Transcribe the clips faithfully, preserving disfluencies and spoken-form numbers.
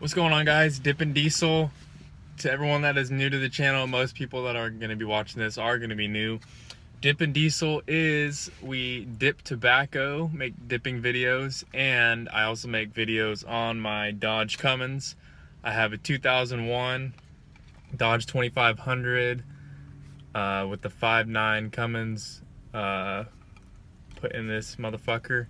What's going on, guys? Dippin' Diesel. To everyone that is new to the channel, most people that are going to be watching this are going to be new. Dippin' Diesel is, we dip tobacco, make dipping videos, and I also make videos on my Dodge Cummins. I have a two thousand one Dodge twenty-five hundred uh, with the five nine Cummins uh, put in this motherfucker.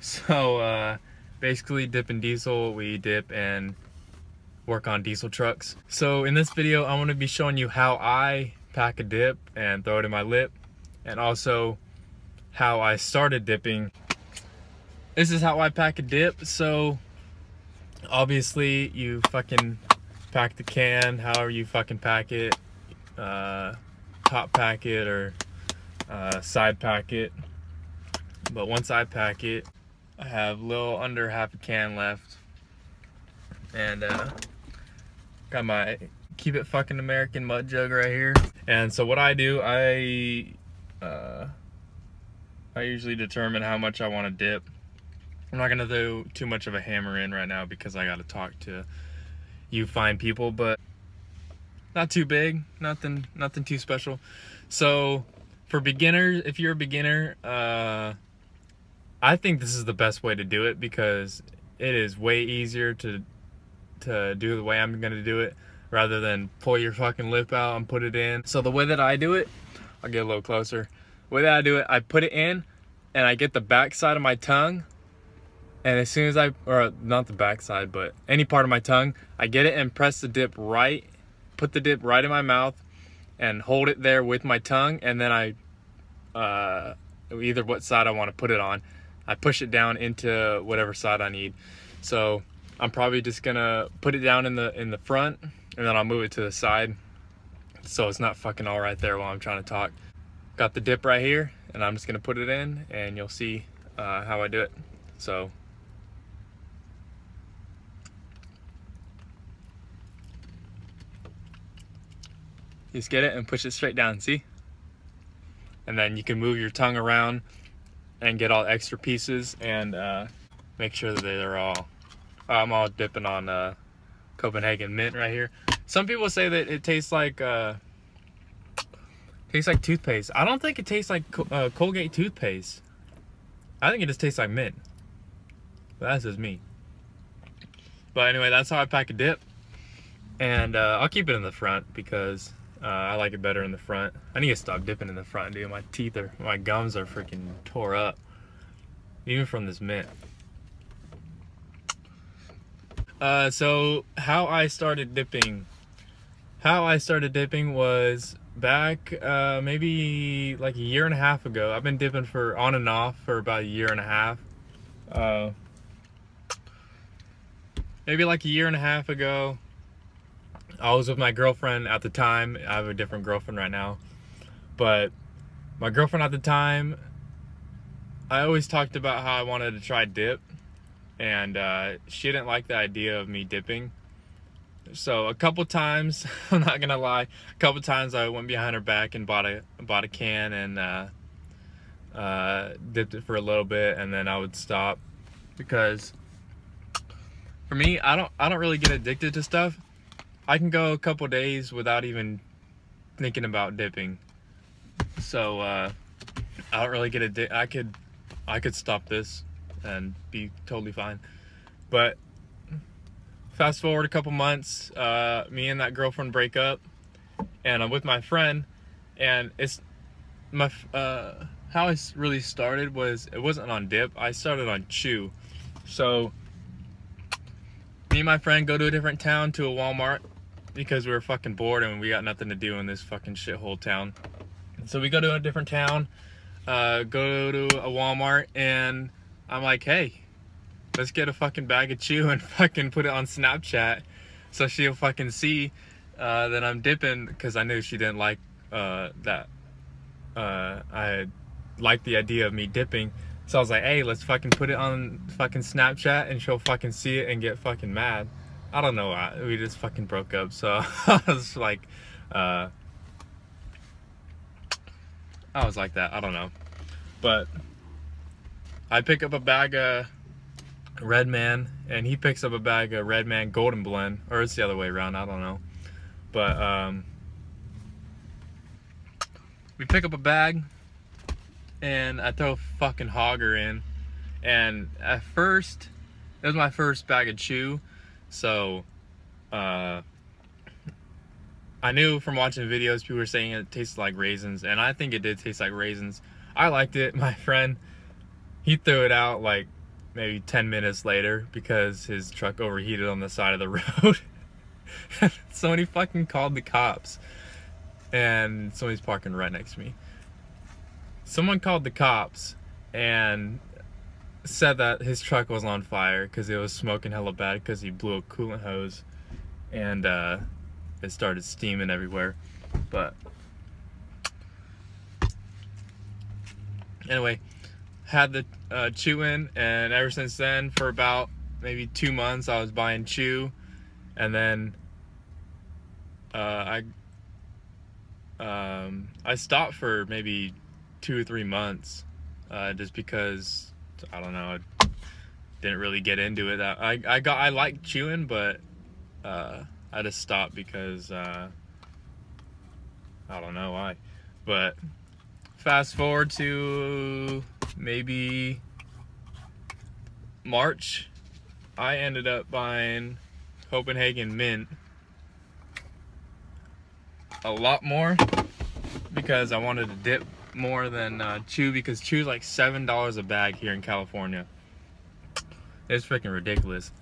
So, uh, basically, Dippin' Diesel, we dip and work on diesel trucks. So in this video, I'm gonna be showing you how I pack a dip and throw it in my lip, and also how I started dipping. This is how I pack a dip. So obviously you fucking pack the can, however you fucking pack it, uh, top pack it or uh, side pack it. But once I pack it, I have a little under half a can left. And uh, got my Keep It Fucking American mud jug right here. And so what I do, I uh, I usually determine how much I want to dip. I'm not gonna do too much of a hammer in right now because I gotta talk to you fine people, but not too big, nothing, nothing too special. So for beginners, if you're a beginner, uh, I think this is the best way to do it because it is way easier to to do the way I'm gonna do it rather than pull your fucking lip out and put it in. So the way that I do it, I'll get a little closer. The way that I do it, I put it in and I get the back side of my tongue, and as soon as I, or not the back side, but any part of my tongue, I get it and press the dip right, put the dip right in my mouth and hold it there with my tongue, and then I, uh, either what side I wanna put it on, I push it down into whatever side I need. So I'm probably just gonna put it down in the in the front, and then I'll move it to the side so it's not fucking all right there while I'm trying to talk. Got the dip right here, and I'm just gonna put it in, and you'll see uh, how I do it. So you just get it and push it straight down, see? And then you can move your tongue around and get all extra pieces and uh, make sure that they're all I'm all dipping on uh, Copenhagen mint right here. Some people say that it tastes like uh, tastes like toothpaste. I don't think it tastes like uh, Colgate toothpaste. I think it just tastes like mint. But that's just me. But anyway, that's how I pack a dip, and uh, I'll keep it in the front because uh, I like it better in the front. I need to stop dipping in the front, dude. My teeth are, my gums are freaking tore up, even from this mint. Uh, so how I started dipping, how I started dipping was back uh, maybe like a year and a half ago. I've been dipping for on and off for about a year and a half. Uh, maybe like a year and a half ago, I was with my girlfriend at the time. I have a different girlfriend right now, but my girlfriend at the time, I always talked about how I wanted to try dip. And uh, she didn't like the idea of me dipping. So a couple times, I'm not gonna lie, a couple times I went behind her back and bought a bought a can and uh, uh, dipped it for a little bit, and then I would stop because for me, I don't I don't really get addicted to stuff. I can go a couple days without even thinking about dipping. So uh, I don't really get addicted. I could I could stop this and be totally fine. But fast forward a couple months, uh, me and that girlfriend break up, and I'm with my friend, and it's my uh, how I really started was, it wasn't on dip, I started on chew. So me and my friend go to a different town, to a Walmart, because we were fucking bored and we got nothing to do in this fucking shithole town. So we go to a different town, uh, go to a Walmart, and I'm like, hey, let's get a fucking bag of chew and fucking put it on Snapchat so she'll fucking see uh, that I'm dipping, because I knew she didn't like uh, that. Uh, I liked the idea of me dipping. So I was like, hey, let's fucking put it on fucking Snapchat and she'll fucking see it and get fucking mad. I don't know why. We just fucking broke up. So I was like, uh, I was like that. I don't know. But I pick up a bag of Red Man, and he picks up a bag of Red Man Golden Blend, or it's the other way around, I don't know. But um, we pick up a bag, and I throw fucking Hogger in. And at first, it was my first bag of chew, so uh, I knew from watching videos people were saying it tasted like raisins, and I think it did taste like raisins. I liked it. My friend, he threw it out like maybe ten minutes later because his truck overheated on the side of the road. Somebody fucking called the cops, and somebody's parking right next to me. Someone called the cops and said that his truck was on fire because it was smoking hella bad because he blew a coolant hose, and uh, it started steaming everywhere. But anyway, had the uh, chew in, and ever since then, for about maybe two months, I was buying chew, and then uh, I um, I stopped for maybe two or three months uh, just because, I don't know, I didn't really get into it. I, I got I liked chewing, but uh, I just stopped because uh, I don't know why. But fast forward to maybe March, I ended up buying Copenhagen mint a lot more because I wanted to dip more than uh, chew, because chew's like seven dollars a bag here in California. It's freaking ridiculous.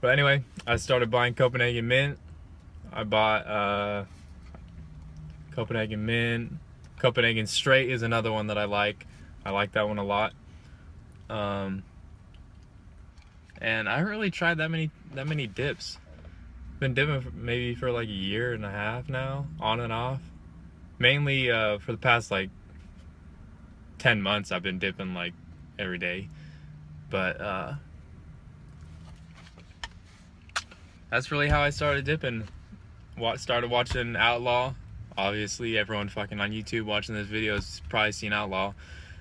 But anyway, I started buying Copenhagen mint. I bought uh, Copenhagen mint. Copenhagen straight is another one that I like. I like that one a lot. Um, and I haven't really tried that many that many dips. Been dipping for maybe for like a year and a half now, on and off. Mainly uh, for the past like ten months I've been dipping like every day, but uh, that's really how I started dipping. What started watching Outlaw, obviously everyone fucking on YouTube watching this video has probably seen Outlaw,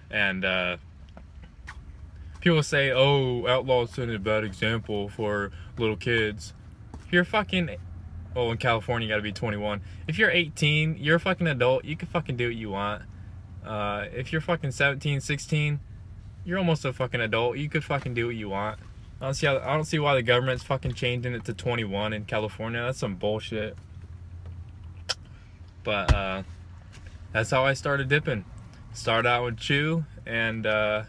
and uh, people say, oh, Outlaw's setting a bad example for little kids. If you're fucking, oh, in California you gotta be twenty-one. If you're eighteen, you're a fucking adult, you can fucking do what you want. Uh, if you're fucking seventeen, sixteen, you're almost a fucking adult. You could fucking do what you want. I don't see how, I don't see why the government's fucking changing it to twenty-one in California. That's some bullshit. But uh, that's how I started dipping. Started out with chew, and uh,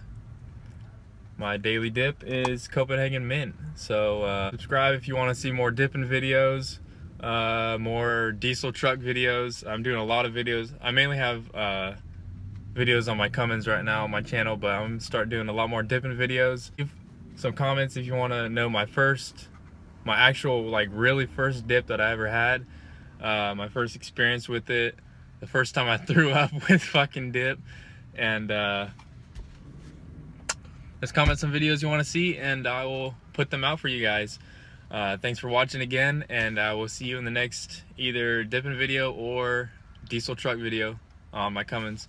my daily dip is Copenhagen mint. So uh, subscribe if you want to see more dipping videos, uh, more diesel truck videos. I'm doing a lot of videos. I mainly have Uh, videos on my Cummins right now on my channel, but I'm gonna start doing a lot more dipping videos. Leave some comments if you want to know my first, my actual like really first dip that I ever had, uh, my first experience with it, the first time I threw up with fucking dip, and uh, just comment some videos you want to see, and I will put them out for you guys. Uh, thanks for watching again, and I will see you in the next either dipping video or diesel truck video on my Cummins.